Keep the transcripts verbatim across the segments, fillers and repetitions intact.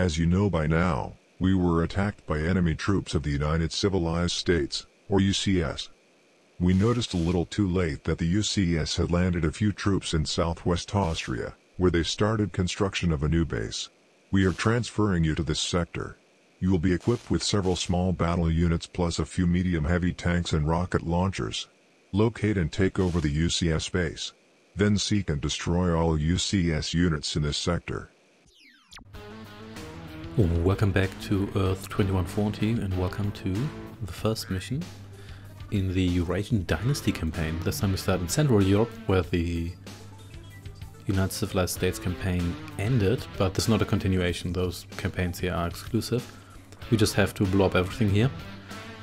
As you know by now, we were attacked by enemy troops of the United Civilized States, or U C S. We noticed a little too late that the U C S had landed a few troops in southwest Austria, where they started construction of a new base. We are transferring you to this sector. You will be equipped with several small battle units plus a few medium-heavy tanks and rocket launchers. Locate and take over the U C S base. Then seek and destroy all U C S units in this sector. Welcome back to Earth twenty-one forty and welcome to the first mission in the Eurasian Dynasty campaign. This time we start in Central Europe, where the United Civilized States campaign ended, but there's not a continuation. Those campaigns here are exclusive. We just have to blow up everything here.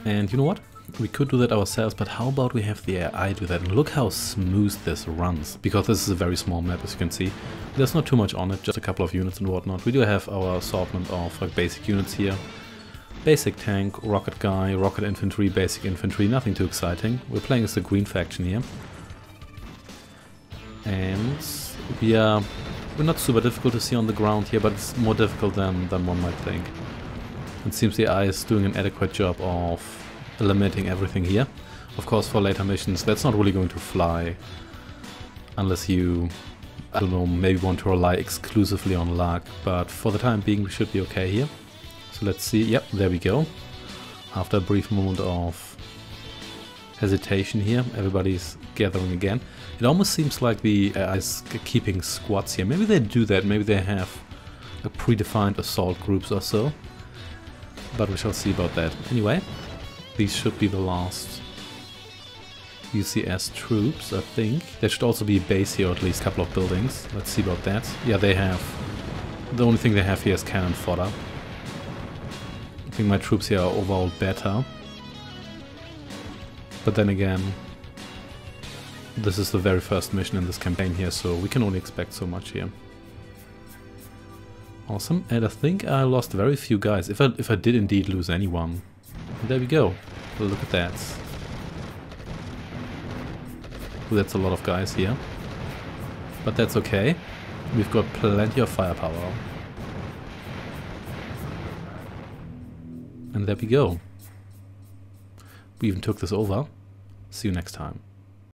And you know what? We could do that ourselves, but how about we have the A I do that? And look how smooth this runs, because this is a very small map, as you can see. There's not too much on it, just a couple of units and whatnot. We do have our assortment of like basic units here. Basic tank, rocket guy, rocket infantry, basic infantry, nothing too exciting. We're playing as the green faction here. And we are, we're not super difficult to see on the ground here, but it's more difficult than, than one might think. It seems the A I is doing an adequate job of eliminating everything here. Of course, for later missions, that's not really going to fly. Unless you, I don't know, maybe want to rely exclusively on luck. But for the time being, we should be okay here. So let's see. Yep, there we go. After a brief moment of hesitation here, everybody's gathering again. It almost seems like the A I is keeping squads here. Maybe they do that. Maybe they have a predefined assault groups or so. But we shall see about that. Anyway, these should be the last U C S troops, I think. There should also be a base here, or at least a couple of buildings. Let's see about that. Yeah, they have... The only thing they have here is cannon fodder. I think my troops here are overall better. But then again, this is the very first mission in this campaign here, so we can only expect so much here. Awesome. And I think I lost very few guys, if I, if I did indeed lose anyone. And there we go. Look at that. That's a lot of guys here. But that's okay. We've got plenty of firepower. And there we go. We even took this over. See you next time.